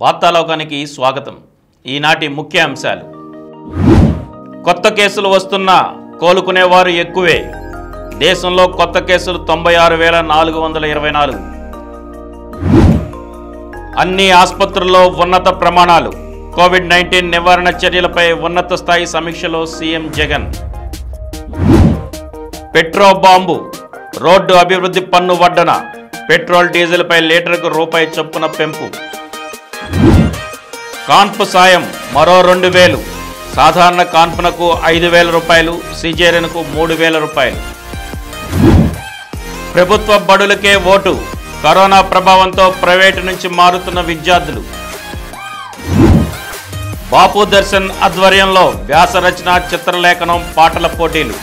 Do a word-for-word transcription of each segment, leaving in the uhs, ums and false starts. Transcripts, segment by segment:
వార్తాలోకానికి స్వాగతం. ఈనాటి ముఖ్యాంశాలు. కొత్త కేసులు వస్తున్నా కోలుకునేవారు ఎక్కువే. దేశంలో కొత్త కేసులు తొంభై ఆరు వేల నాలుగు వందల ఇరవై నాలుగు. అన్ని ఆసుపత్రుల్లో ఉన్నత ప్రమాణాలు. కోవిడ్ నైన్టీన్ నివారణ చర్యలపై ఉన్నత స్థాయి సమీక్షలో CM Jagan. Petro bomb. Road అభివృద్ధి పన్ను వడ్డన. పెట్రోల్ డీజిల్పై లీటర్కు రూపాయి చొప్పున పెంపు. కాన్పు సాయం మరో రెండు వేలు. సాధారణ కాన్పునకు ఐదు వేల రూపాయలు, సిజేరియన్కు మూడు వేల రూపాయలు. ప్రభుత్వ బడులకే ఓటు. కరోనా ప్రభావంతో ప్రైవేటు నుంచి మారుతున్న విద్యార్థులు. బాపు దర్శన్ ఆధ్వర్యంలో వ్యాసరచన, చిత్రలేఖనం, పాటల పోటీలు.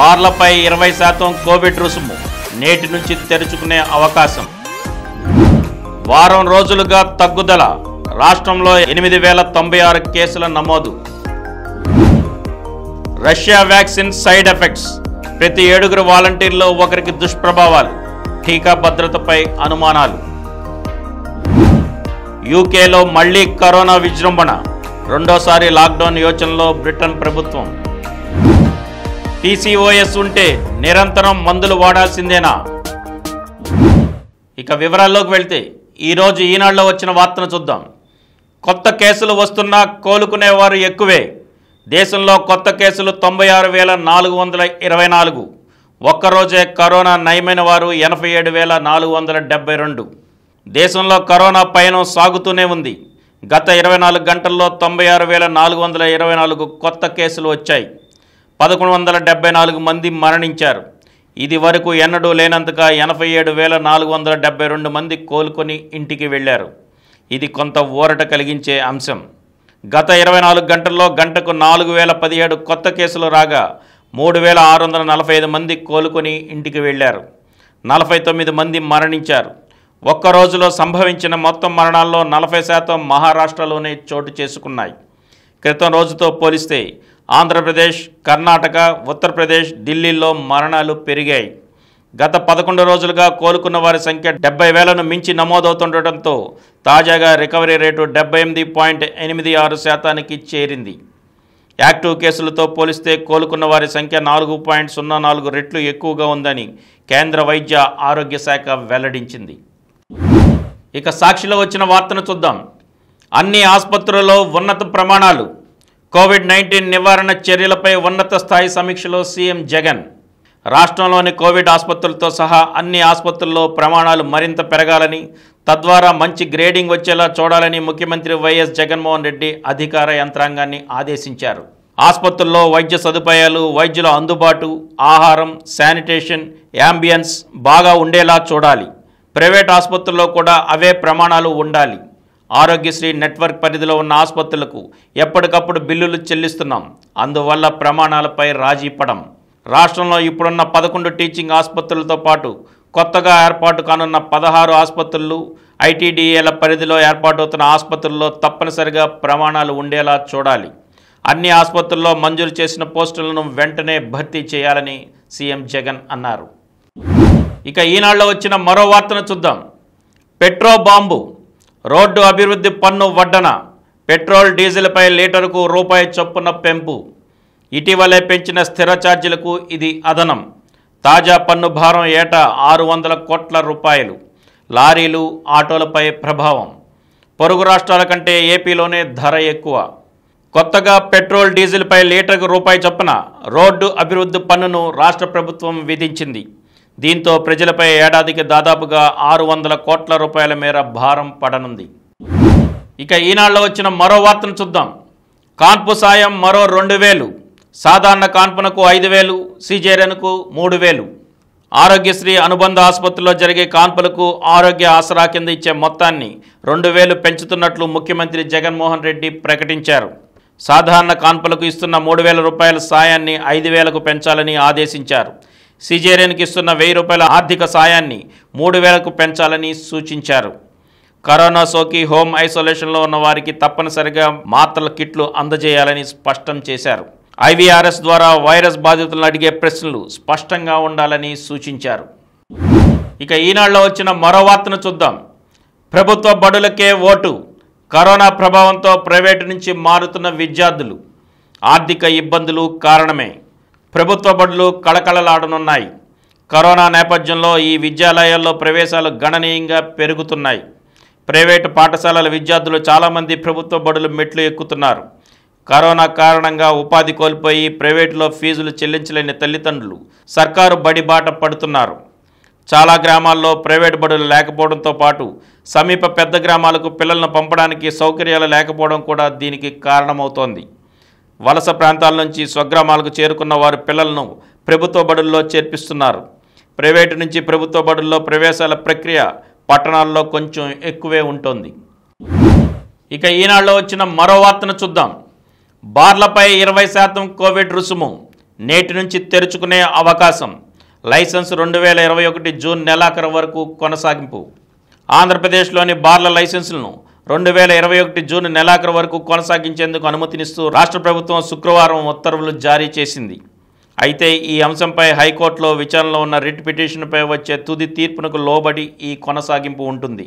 బార్లపై ఇరవై శాతం కోవిడ్ రుసుము. నేటి నుంచి తెరుచుకునే అవకాశం. వారం రోజులుగా తగ్గుదల. రాష్ట్రంలో ఎనిమిది వేల తొంభై ఆరు కేసుల నమోదు. Russia vaccine side effects. ప్రతి ఏడుగురు వాలంటీర్లో ఒకరికి దుష్ప్రభావాలు. టీకా భద్రతపై అనుమానాలు. యూకేలో మళ్లీ కరోనా విజృంభణ. రెండోసారి లాక్డౌన్ యోచనలో బ్రిటన్ ప్రభుత్వం. పీసీఓఎస్ ఉంటే నిరంతరం మందులు వాడాల్సిందేనా? ఇక వివరాల్లోకి వెళ్తే ఈరోజు ఈనాడులో వచ్చిన వార్తను చూద్దాం. కొత్త కేసులు వస్తున్నా కోలుకునేవారు ఎక్కువే. దేశంలో కొత్త కేసులు తొంభై ఆరు వేల నాలుగు వందల ఇరవై నాలుగు. ఒక్కరోజే కరోనా నయమైన వారు ఎనభై ఏడు వేల నాలుగు వందల డెబ్బై రెండు. దేశంలో కరోనా పయనం సాగుతూనే ఉంది. గత ఇరవై నాలుగు గంటల్లో తొంభై ఆరు వేల నాలుగు వందల ఇరవై నాలుగు కొత్త కేసులు వచ్చాయి. పదకొండు వందల డెబ్బై నాలుగు మంది మరణించారు. ఇది వరకు ఎన్నడూ లేనంతగా ఎనభై ఏడు వేల నాలుగు వందల డెబ్బై రెండు మంది కోలుకొని ఇంటికి వెళ్ళారు. ఇది కొంత ఊరట కలిగించే అంశం. గత ఇరవై నాలుగు గంటల్లో గంటకు నాలుగు వేల పదిహేడు కొత్త కేసులు రాగా మూడు వేల ఆరు వందల నలభై ఐదు మంది కోలుకొని ఇంటికి వెళ్ళారు. నలభై తొమ్మిది మంది మరణించారు. ఒక్కరోజులో సంభవించిన మొత్తం మరణాల్లో నలభై శాతం మహారాష్ట్రలోనే చోటు చేసుకున్నాయి. క్రితం రోజుతో పోలిస్తే ఆంధ్రప్రదేశ్, కర్ణాటక, ఉత్తరప్రదేశ్, ఢిల్లీలో మరణాలు పెరిగాయి. గత పదకొండు రోజులుగా కోలుకున్న వారి సంఖ్య డెబ్బై వేలను మించి నమోదవుతుండటంతో తాజాగా రికవరీ రేటు డెబ్బై ఎనిమిది పాయింట్ ఎనిమిది ఆరు శాతానికి చేరింది. యాక్టివ్ కేసులతో పోలిస్తే కోలుకున్న వారి సంఖ్య నాలుగు పాయింట్ సున్నా నాలుగు రెట్లు ఎక్కువగా ఉందని కేంద్ర వైద్య ఆరోగ్య శాఖ వెల్లడించింది. ఇక సాక్షిలో వచ్చిన వార్తను చూద్దాం. అన్ని ఆసుపత్రుల్లో ఉన్నత ప్రమాణాలు. కోవిడ్ నైన్టీన్ నివారణ చర్యలపై ఉన్నత స్థాయి సమీక్షలో సీఎం జగన్. రాష్ట్రంలోని కోవిడ్ ఆసుపత్రులతో సహా అన్ని ఆసుపత్రుల్లో ప్రమాణాలు మరింత పెరగాలని, తద్వారా మంచి గ్రేడింగ్ వచ్చేలా చూడాలని ముఖ్యమంత్రి వైఎస్ జగన్మోహన్ రెడ్డి అధికార యంత్రాంగాన్ని ఆదేశించారు. ఆసుపత్రుల్లో వైద్య సదుపాయాలు, వైద్యుల అందుబాటు, ఆహారం, శానిటేషన్, యాంబియన్స్ బాగా ఉండేలా చూడాలి. ప్రైవేట్ ఆసుపత్రుల్లో కూడా అవే ప్రమాణాలు ఉండాలి. ఆరోగ్యశ్రీ నెట్వర్క్ పరిధిలో ఉన్న ఆసుపత్రులకు ఎప్పటికప్పుడు బిల్లులు చెల్లిస్తున్నాం, అందువల్ల ప్రమాణాలపై రాజీ పడం. రాష్ట్రంలో ఇప్పుడున్న పదకొండు టీచింగ్ ఆసుపత్రులతో పాటు కొత్తగా ఏర్పాటు కానున్న పదహారు ఆసుపత్రులు, ఐటీడీఏల పరిధిలో ఏర్పాటవుతున్న ఆసుపత్రుల్లో తప్పనిసరిగా ప్రమాణాలు ఉండేలా చూడాలి. అన్ని ఆసుపత్రుల్లో మంజూరు చేసిన పోస్టులను వెంటనే భర్తీ చేయాలని సీఎం జగన్ అన్నారు. ఇక ఈనాడులో వచ్చిన మరో వార్తను చూద్దాం. Petro bomb. రోడ్డు అభివృద్ధి పన్ను వడ్డన. పెట్రోల్, డీజిల్పై లీటరుకు రూపాయి చొప్పున పెంపు. ఇటీవలే పెంచిన స్థిర ఛార్జీలకు ఇది అదనం. తాజా పన్ను భారం ఏటా ఆరు వందల కోట్ల రూపాయలు. లారీలు, ఆటోలపై ప్రభావం. పొరుగు రాష్ట్రాల కంటే ఏపీలోనే ధర ఎక్కువ. కొత్తగా పెట్రోల్, డీజిల్పై లీటరుకు రూపాయి చొప్పున రోడ్డు అభివృద్ధి పన్నును రాష్ట్ర ప్రభుత్వం విధించింది. దీంతో ప్రజలపై ఏడాదికి దాదాపుగా ఆరు వందల కోట్ల రూపాయల మేర భారం పడనుంది. ఇక ఈనాడులో వచ్చిన మరో వార్తను చూద్దాం. కాన్పు సాయం మరో రెండు వేలు. సాధారణ కాన్పునకు ఐదు వేలు, సిజేరియన్కు మూడు వేలు. ఆరోగ్యశ్రీ అనుబంధ ఆసుపత్రిలో జరిగే కాన్పులకు ఆరోగ్య ఆసరా కింద ఇచ్చే మొత్తాన్ని రెండు వేలు పెంచుతున్నట్లు ముఖ్యమంత్రి జగన్మోహన్ రెడ్డి ప్రకటించారు. సాధారణ కాన్పులకు ఇస్తున్న మూడు వేల రూపాయల సాయాన్ని ఐదు వేలకు పెంచాలని ఆదేశించారు. సిజేరియన్కి ఇస్తున్న వెయ్యి రూపాయల ఆర్థిక సాయాన్ని మూడు వేలకు పెంచాలని సూచించారు. కరోనా సోకి హోమ్ ఐసోలేషన్లో ఉన్న వారికి తప్పనిసరిగా మాత్రల కిట్లు అందజేయాలని స్పష్టం చేశారు. ఐవీఆర్ఎస్ ద్వారా వైరస్ బాధితులను అడిగే ప్రశ్నలు స్పష్టంగా ఉండాలని సూచించారు. ఇక ఈనాడులో వచ్చిన మరో వార్తను చూద్దాం. ప్రభుత్వ బడులకే ఓటు. కరోనా ప్రభావంతో ప్రైవేటు నుంచి మారుతున్న విద్యార్థులు ఆర్థిక ఇబ్బందులు కారణమే ప్రభుత్వ బడులు కళకళలాడనున్నాయి. కరోనా నేపథ్యంలో ఈ విద్యాలయాల్లో ప్రవేశాలు గణనీయంగా పెరుగుతున్నాయి. ప్రైవేటు పాఠశాలల విద్యార్థులు చాలామంది ప్రభుత్వ బడులు మెట్లు ఎక్కుతున్నారు. కరోనా కారణంగా ఉపాధి కోల్పోయి ప్రైవేటులో ఫీజులు చెల్లించలేని తల్లిదండ్రులు సర్కారు బడి బాట పడుతున్నారు. చాలా గ్రామాల్లో ప్రైవేటు బడులు లేకపోవడంతో పాటు సమీప పెద్ద గ్రామాలకు పిల్లలను పంపడానికి సౌకర్యాలు లేకపోవడం కూడా దీనికి కారణమవుతోంది. వలస ప్రాంతాల నుంచి స్వగ్రామాలకు చేరుకున్న వారు పిల్లలను ప్రభుత్వ బడుల్లో చేర్పిస్తున్నారు. ప్రైవేటు నుంచి ప్రభుత్వ బడుల్లో ప్రవేశాల ప్రక్రియ పట్టణాల్లో కొంచెం ఎక్కువే ఉంటుంది. ఇక ఈనాడులో వచ్చిన మరో వార్తను చూద్దాం. బార్లపై ఇరవై శాతం కోవిడ్ రుసుము నేటి నుంచి తెరుచుకునే అవకాశం. లైసెన్స్ రెండు వేల ఇరవై ఒకటి జూన్ నెలాఖరు వరకు కొనసాగింపు. ఆంధ్రప్రదేశ్లోని బార్ల లైసెన్సులను రెండు వేల ఇరవై ఒకటి జూన్ నెలాఖరు వరకు కొనసాగించేందుకు అనుమతినిస్తూ రాష్ట్ర ప్రభుత్వం శుక్రవారం ఉత్తర్వులు జారీ చేసింది. అయితే ఈ అంశంపై హైకోర్టులో విచారణలో ఉన్న రిట్ పిటిషన్పై వచ్చే తుది తీర్పునకు లోబడి ఈ కొనసాగింపు ఉంటుంది.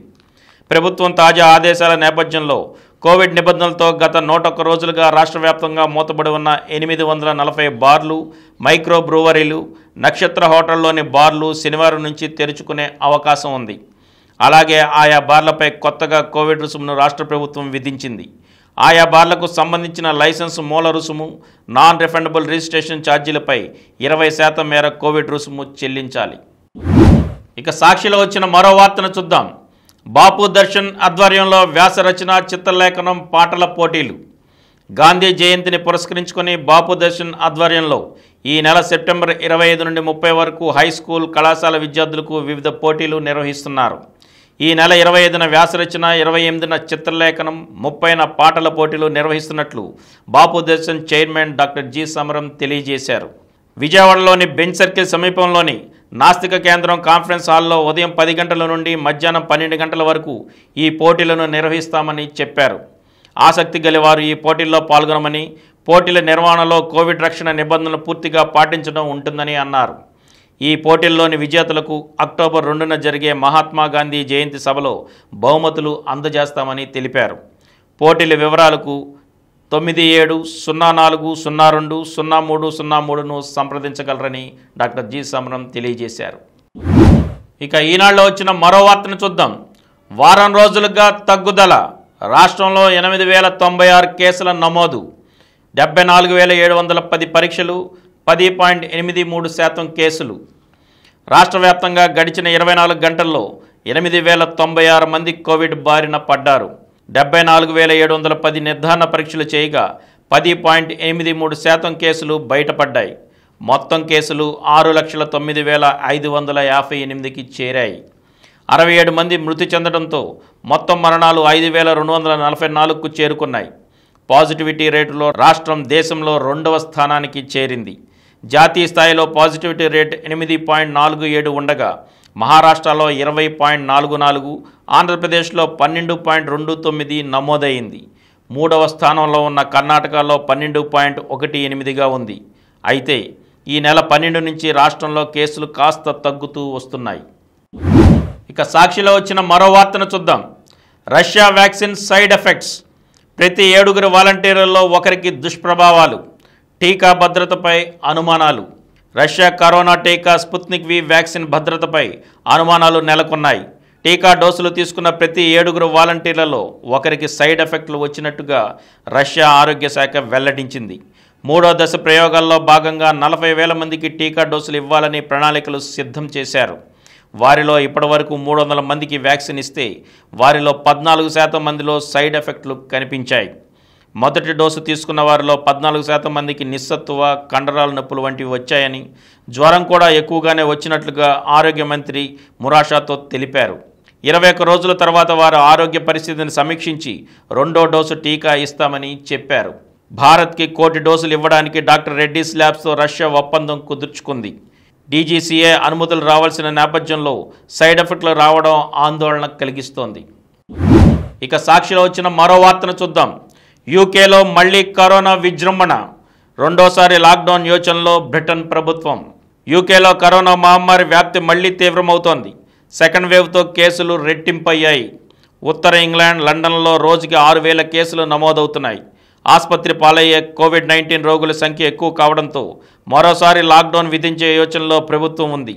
ప్రభుత్వం తాజా ఆదేశాల నేపథ్యంలో కోవిడ్ నిబంధనలతో గత నూట ఒక్క రోజులుగా రాష్ట్ర వ్యాప్తంగా మూతబడి ఉన్న ఎనిమిది వందల నలభై బార్లు, మైక్రో బ్రూవరీలు, నక్షత్ర హోటల్లోని బార్లు శనివారం నుంచి తెరుచుకునే అవకాశం ఉంది. అలాగే ఆయా బార్లపై కొత్తగా కోవిడ్ రుసుమును రాష్ట్ర ప్రభుత్వం విధించింది. ఆయా బార్లకు సంబంధించిన లైసెన్స్ మూల రుసుము, నాన్ రిఫండబుల్ రిజిస్ట్రేషన్ ఛార్జీలపై ఇరవై శాతం మేర కోవిడ్ రుసుము చెల్లించాలి. ఇక సాక్షిలో వచ్చిన మరో వార్తను చూద్దాం. బాపు దర్శన్ ఆధ్వర్యంలో వ్యాసరచన, చిత్రలేఖనం, పాటల పోటీలు. గాంధీ జయంతిని పురస్కరించుకొని బాపు దర్శన్ ఆధ్వర్యంలో ఈ నెల సెప్టెంబర్ ఇరవై ఐదు నుండి ముప్పై వరకు హై స్కూల్, కళాశాల విద్యార్థులకు వివిధ పోటీలు నిర్వహిస్తున్నారు. ఈ నెల ఇరవై ఐదున వ్యాసరచన, ఇరవై ఎనిమిదిన చిత్రలేఖనం, ముప్పైన పాటల పోటీలు నిర్వహిస్తున్నట్లు Bapu Darshan chairman doctor G Samaram తెలియజేశారు. విజయవాడలోని బెంచ్ సర్కిల్ సమీపంలోని నాస్తిక కేంద్రం కాన్ఫరెన్స్ హాల్లో ఉదయం పది గంటల నుండి మధ్యాహ్నం పన్నెండు గంటల వరకు ఈ పోటీలను నిర్వహిస్తామని చెప్పారు. ఆసక్తి గలవారు ఈ పోటీల్లో పాల్గొనమని, పోటీల నిర్వహణలో కోవిడ్ రక్షణ నిబంధనలు పూర్తిగా పాటించడం ఉంటుందని అన్నారు. ఈ పోటీల్లోని విజేతలకు అక్టోబర్ రెండున జరిగే మహాత్మా గాంధీ జయంతి సభలో బహుమతులు అందజేస్తామని తెలిపారు. పోటీల వివరాలకు తొమ్మిది ఏడు సున్నా నాలుగు సున్నా రెండు సున్నా మూడు సున్నా మూడును సంప్రదించగలరని డాక్టర్ జి సమరం తెలియజేశారు. ఇక ఈనాడులో వచ్చిన మరో వార్తను చూద్దాం. వారం రోజులుగా తగ్గుదల. రాష్ట్రంలో ఎనిమిది వేల తొంభై ఆరు కేసుల నమోదు, డెబ్బై నాలుగు వేల ఏడు వందల పది పరీక్షలు, పది పాయింట్ ఎనిమిది మూడు శాతం కేసులు. రాష్ట్ర వ్యాప్తంగా గడిచిన ఇరవై నాలుగు గంటల్లో ఎనిమిది వేల తొంభై ఆరు మంది కోవిడ్ బారిన పడ్డారు. డెబ్బై నాలుగు వేల ఏడు వందల పది నిర్ధారణ పరీక్షలు చేయగా పది పాయింట్ ఎనిమిది మూడు శాతం కేసులు బయటపడ్డాయి. మొత్తం కేసులు ఆరు లక్షల తొమ్మిది వేల ఐదు వందల యాభై ఎనిమిదికి చేరాయి. అరవై ఏడు మంది మృతి చెందడంతో మొత్తం మరణాలు ఐదు వేల రెండు వందల నలభై నాలుగుకు చేరుకున్నాయి. పాజిటివిటీ రేటులో రాష్ట్రం దేశంలో రెండవ స్థానానికి చేరింది. జాతీయ స్థాయిలో పాజిటివిటీ రేట్ ఎనిమిది పాయింట్ నాలుగు ఏడు ఉండగా మహారాష్ట్రలో ఇరవై పాయింట్ నాలుగు నాలుగు, ఆంధ్రప్రదేశ్లో పన్నెండు పాయింట్ రెండు తొమ్మిది నమోదైంది. మూడవ స్థానంలో ఉన్న కర్ణాటకలో పన్నెండు పాయింట్ ఒకటి ఎనిమిదిగా ఉంది. అయితే ఈ నెల పన్నెండు నుంచి రాష్ట్రంలో కేసులు కాస్త తగ్గుతూ వస్తున్నాయి. ఇక సాక్షిలో వచ్చిన మరో వార్తను చూద్దాం. Russia vaccine side effects. ప్రతి ఏడుగురు వాలంటీర్లలో ఒకరికి దుష్ప్రభావాలు, టీకా భద్రతపై అనుమానాలు. రష్యా కరోనా టీకా స్పుత్నిక్ వి వ్యాక్సిన్ భద్రతపై అనుమానాలు నెలకొన్నాయి. టీకా డోసులు తీసుకున్న ప్రతి ఏడుగురు వాలంటీర్లలో ఒకరికి సైడ్ ఎఫెక్ట్లు వచ్చినట్టుగా రష్యా ఆరోగ్య శాఖ వెల్లడించింది. మూడో దశ ప్రయోగాల్లో భాగంగా నలభై వేల మందికి టీకా డోసులు ఇవ్వాలని ప్రణాళికలు సిద్ధం చేశారు. వారిలో ఇప్పటివరకు మూడు వందల మందికి వ్యాక్సిన్ ఇస్తే వారిలో పద్నాలుగు శాతం మందిలో సైడ్ ఎఫెక్ట్లు కనిపించాయి. మొదటి డోసు తీసుకున్న వారిలో పద్నాలుగు శాతం మందికి నిస్సత్తువ, కండరాల నొప్పులు వంటివి వచ్చాయని, జ్వరం కూడా ఎక్కువగానే వచ్చినట్లుగా ఆరోగ్య మంత్రి మురాషాతో తెలిపారు. ఇరవై ఒక్క రోజుల తర్వాత వారు ఆరోగ్య పరిస్థితిని సమీక్షించి రెండో డోసు టీకా ఇస్తామని చెప్పారు. భారత్కి కోటి డోసులు ఇవ్వడానికి డాక్టర్ రెడ్డీస్ ల్యాబ్స్తో రష్యా ఒప్పందం కుదుర్చుకుంది. డీజీసీఏ అనుమతులు రావాల్సిన నేపథ్యంలో సైడ్ ఎఫెక్ట్లు రావడం ఆందోళన కలిగిస్తోంది. ఇక సాక్షిలో వచ్చిన మరో వార్తను చూద్దాం. యూకేలో మళ్లీ కరోనా విజృంభణ. రెండోసారి లాక్డౌన్ యోచనలో బ్రిటన్ ప్రభుత్వం. యూకేలో కరోనా మహమ్మారి వ్యాప్తి మళ్లీ తీవ్రమవుతోంది. సెకండ్ వేవ్తో కేసులు రెట్టింపయ్యాయి. ఉత్తర ఇంగ్లాండ్, లండన్లో రోజుకి ఆరు వేల కేసులు నమోదవుతున్నాయి. ఆసుపత్రి పాలయ్యే కోవిడ్ నైన్టీన్ రోగుల సంఖ్య ఎక్కువ కావడంతో మరోసారి లాక్డౌన్ విధించే యోచనలో ప్రభుత్వం ఉంది.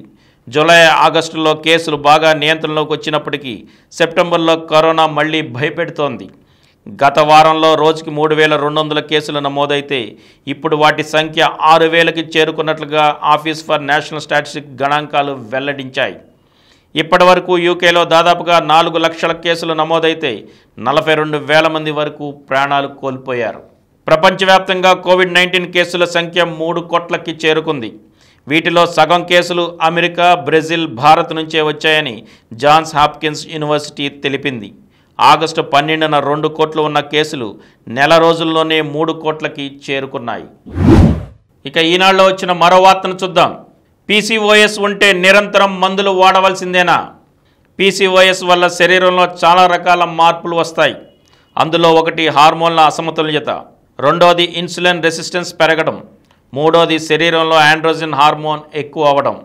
జూలై ఆగస్టులో కేసులు బాగా నియంత్రణలోకి వచ్చినప్పటికీ సెప్టెంబర్లో కరోనా మళ్లీ భయపెడుతోంది. గత వారంలో రోజుకి మూడు వేల రెండు వందల కేసులు నమోదైతే ఇప్పుడు వాటి సంఖ్య ఆరు వేలకి చేరుకున్నట్లుగా ఆఫీస్ ఫర్ నేషనల్ స్టాటిస్టిక్స్ గణాంకాలు వెల్లడించాయి. ఇప్పటి వరకు యూకేలో దాదాపుగా నాలుగు లక్షల కేసులు నమోదైతే నలభై రెండు వేల మంది వరకు ప్రాణాలు కోల్పోయారు. ప్రపంచవ్యాప్తంగా కోవిడ్ నైన్టీన్ కేసుల సంఖ్య మూడు కోట్లకి చేరుకుంది. వీటిలో సగం కేసులు అమెరికా, బ్రెజిల్, భారత్ నుంచే వచ్చాయని జాన్స్ హాప్కిన్స్ యూనివర్సిటీ తెలిపింది. ఆగస్టు పన్నెండున రెండు కోట్లు ఉన్న కేసులు నెల రోజుల్లోనే మూడు కోట్లకి చేరుకున్నాయి. ఇక ఈనాడులో వచ్చిన మరో వార్తను చూద్దాం. పీసీఓఎస్ ఉంటే నిరంతరం మందులు వాడవలసిందేనా? పీసీఓఎస్ వల్ల శరీరంలో చాలా రకాల మార్పులు వస్తాయి. అందులో ఒకటి హార్మోన్ల అసమతుల్యత, రెండోది ఇన్సులిన్ రెసిస్టెన్స్ పెరగడం, మూడోది శరీరంలో ఆండ్రోజన్ హార్మోన్ ఎక్కువ అవ్వడం.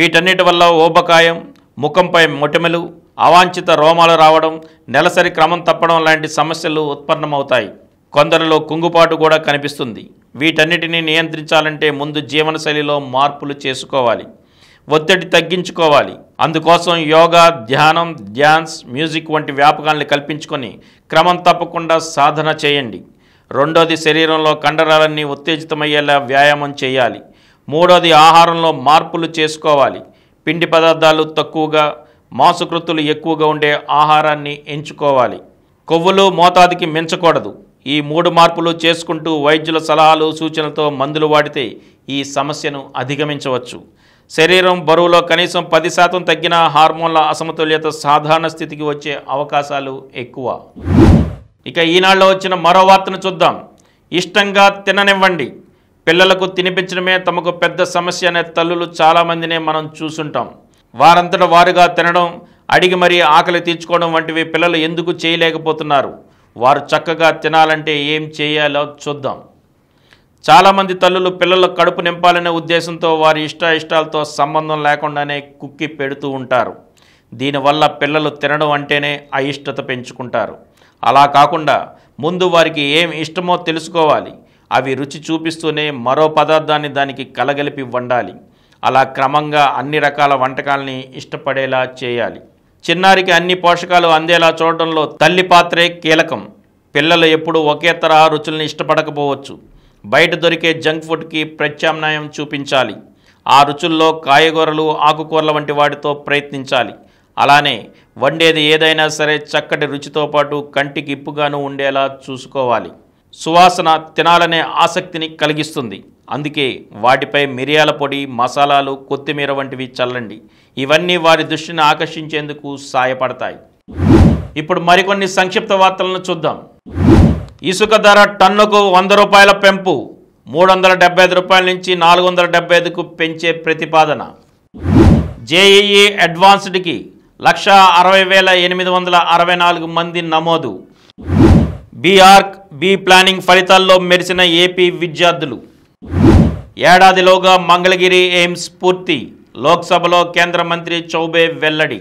వీటన్నిటి వల్ల ఊబకాయం, ముఖంపై మొటిమలు, అవాంఛిత రోమాలు రావడం, నెలసరి క్రమం తప్పడం లాంటి సమస్యలు ఉత్పన్నమవుతాయి. కొందరిలో కుంగుపాటు కూడా కనిపిస్తుంది. వీటన్నిటిని నియంత్రించాలంటే ముందు జీవనశైలిలో మార్పులు చేసుకోవాలి, ఒత్తిడి తగ్గించుకోవాలి. అందుకోసం యోగా, ధ్యానం, డ్యాన్స్, మ్యూజిక్ వంటి వ్యాపకాలను కల్పించుకొని క్రమం తప్పకుండా సాధన చేయండి. రెండోది శరీరంలో కండరాలన్నీ ఉత్తేజితమయ్యేలా వ్యాయామం చేయాలి. మూడోది ఆహారంలో మార్పులు చేసుకోవాలి. పిండి పదార్థాలు తక్కువగా, మాంసకృత్తులు ఎక్కువగా ఉండే ఆహారాన్ని ఎంచుకోవాలి. కొవ్వులు మోతాదుకి మించకూడదు. ఈ మూడు మార్పులు చేసుకుంటూ వైద్యుల సలహాలు, సూచనలతో మందులు వాడితే ఈ సమస్యను అధిగమించవచ్చు. శరీరం బరువులో కనీసం పది శాతం తగ్గిన హార్మోన్ల అసమతుల్యత సాధారణ స్థితికి వచ్చే అవకాశాలు ఎక్కువ. ఇక ఈనాడులో వచ్చిన మరో వార్తను చూద్దాం. ఇష్టంగా తిననివ్వండి. పిల్లలకు తినిపించడమే తమకు పెద్ద సమస్య అనే తల్లులు చాలామందినే మనం చూసుంటాం. వారంతటా వారుగా తినడం, అడిగి మరీ ఆకలి తీర్చుకోవడం వంటివి పిల్లలు ఎందుకు చేయలేకపోతున్నారు? వారు చక్కగా తినాలంటే ఏం చేయాలో చూద్దాం. చాలామంది తల్లులు పిల్లల కడుపు నింపాలనే ఉద్దేశంతో వారి ఇష్ట ఇష్టాలతో సంబంధం లేకుండానే కుక్కి పెడుతూ ఉంటారు. దీనివల్ల పిల్లలు తినడం అంటేనే అయిష్టత పెంచుకుంటారు. అలా కాకుండా ముందు వారికి ఏం ఇష్టమో తెలుసుకోవాలి. అవి రుచి చూపిస్తూనే మరో పదార్థాన్ని దానికి కలగలిపి వండాలి. అలా క్రమంగా అన్ని రకాల వంటకాలని ఇష్టపడేలా చేయాలి. చిన్నారికి అన్ని పోషకాలు అందేలా చూడడంలో తల్లి పాత్రే కీలకం. పిల్లలు ఎప్పుడూ ఒకే తరహా రుచులను ఇష్టపడకపోవచ్చు. బయట దొరికే జంక్ ఫుడ్కి ప్రత్యామ్నాయం చూపించాలి. ఆ రుచుల్లో కాయగూరలు, ఆకుకూరల వంటి వాటితో ప్రయత్నించాలి. అలానే వండేది ఏదైనా సరే చక్కటి రుచితో పాటు కంటికి ఇప్పుగాను ఉండేలా చూసుకోవాలి. సువాసన తినాలనే ఆసక్తిని కలిగిస్తుంది. అందుకే వాటిపై మిరియాల పొడి, మసాలాలు, కొత్తిమీర వంటివి చల్లండి. ఇవన్నీ వారి దృష్టిని ఆకర్షించేందుకు సహాయపడతాయి. ఇప్పుడు మరికొన్ని సంక్షిప్త వార్తలను చూద్దాం. ఇసుక ధర టన్నుకు వంద రూపాయల పెంపు, మూడు వందల డెబ్బై ఐదు రూపాయల నుంచి నాలుగు వందల డెబ్బై ఐదుకు పెంచే ప్రతిపాదన. జేఈఈ అడ్వాన్స్డ్కి లక్ష అరవై వేల ఎనిమిది వందల అరవై నాలుగు మంది నమోదు. బీఆర్క్, బీ ప్లానింగ్ ఫలితాల్లో మెరిసిన ఏపీ విద్యార్థులు. ఏడాదిలోగా మంగళగిరి ఎయిమ్స్ పూర్తి, లోక్సభలో కేంద్ర మంత్రి చౌబే వెల్లడి.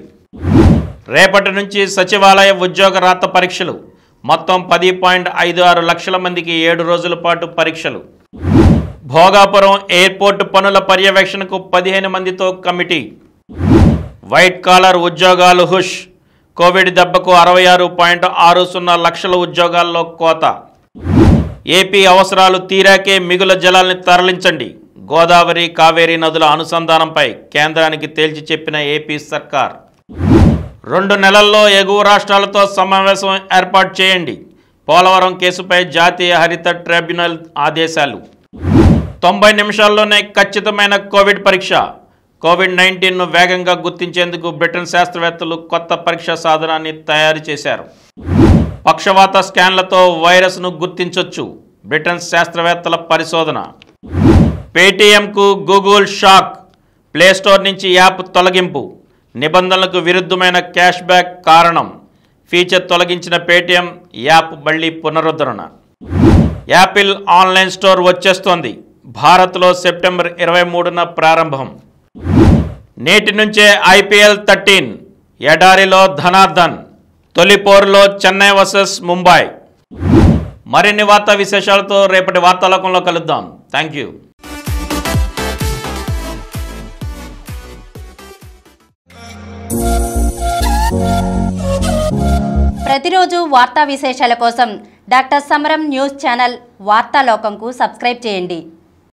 రేపటి నుంచి సచివాలయ ఉద్యోగ రాత పరీక్షలు, మొత్తం పది పాయింట్ ఐదు ఆరు లక్షల మందికి ఏడు రోజుల పాటు పరీక్షలు. భోగాపురం ఎయిర్పోర్ట్ పనుల పర్యవేక్షణకు పదిహేను మందితో కమిటీ. వైట్ కాలర్ ఉద్యోగాలు హుష్, కోవిడ్ దెబ్బకు అరవై ఆరు పాయింట్ ఆరు సున్నా లక్షల ఉద్యోగాల్లో కోత. ఏపీ అవసరాలు తీరాకే మిగుల జలాల్ని తరలించండి, గోదావరి, కావేరీ నదుల అనుసంధానంపై కేంద్రానికి తేల్చి చెప్పిన ఏపీ సర్కార్. రెండు నెలల్లో ఎగువ రాష్ట్రాలతో సమావేశం ఏర్పాటు చేయండి, పోలవరం కేసుపై జాతీయ హరిత ట్రైబ్యునల్ ఆదేశాలు. తొంభై నిమిషాల్లోనే ఖచ్చితమైన కోవిడ్ పరీక్ష, కోవిడ్ నైన్టీన్ను వేగంగా గుర్తించేందుకు బ్రిటన్ శాస్త్రవేత్తలు కొత్త పరీక్షా సాధనాన్ని తయారు చేశారు. పక్షవాత స్కాన్లతో వైరస్ను గుర్తించవచ్చు, బ్రిటన్ శాస్త్రవేత్తల పరిశోధన. పేటీఎంకు గూగుల్ షాక్, ప్లేస్టోర్ నుంచి యాప్ తొలగింపు, నిబంధనలకు విరుద్ధమైన క్యాష్ బ్యాక్ కారణం. ఫీచర్ తొలగించిన పేటీఎం యాప్ మళ్లీ పునరుద్ధరణ. యాపిల్ ఆన్లైన్ స్టోర్ వచ్చేస్తోంది, భారత్లో సెప్టెంబర్ ఇరవై మూడున ప్రారంభం. నేటి నుంచే ఐపీఎల్ థర్టీన్, ఎడారిలో ధనార్దన్, తొలి పోరులో చెన్నై వర్సెస్ ముంబై. మరిన్ని వార్తా విశేషాలతో రేపటి వార్తాలోకంలో కలుద్దాం. Thank you. ప్రతిరోజు వార్తా విశేషాల కోసం డాక్టర్ సమరం న్యూస్ ఛానల్ వార్తాలోకంకు సబ్స్క్రైబ్ చేయండి.